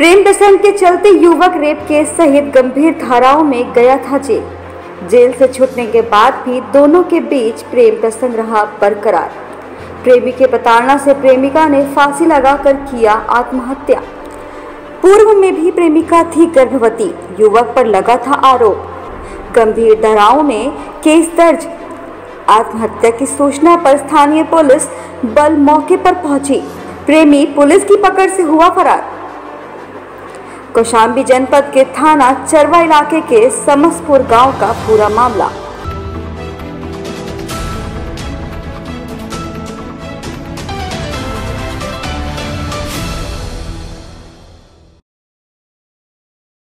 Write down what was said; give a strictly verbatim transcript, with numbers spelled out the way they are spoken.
प्रेम व्यसन के चलते युवक रेप केस सहित गंभीर धाराओं में गया था जेल। जेल से छूटने के बाद भी दोनों के बीच प्रेम व्यसन रहा बरकरार। प्रेमी के प्रताड़ना से प्रेमिका ने फांसी लगाकर किया आत्महत्या। पूर्व में भी प्रेमिका थी गर्भवती, युवक पर लगा था आरोप। गंभीर धाराओं में केस दर्ज। आत्महत्या की सूचना पर स्थानीय पुलिस बल मौके पर पहुंची। प्रेमी पुलिस की पकड़ से हुआ फरार। कौशाम्बी जनपद के थाना चरवा इलाके के समसपुर गांव का पूरा मामला।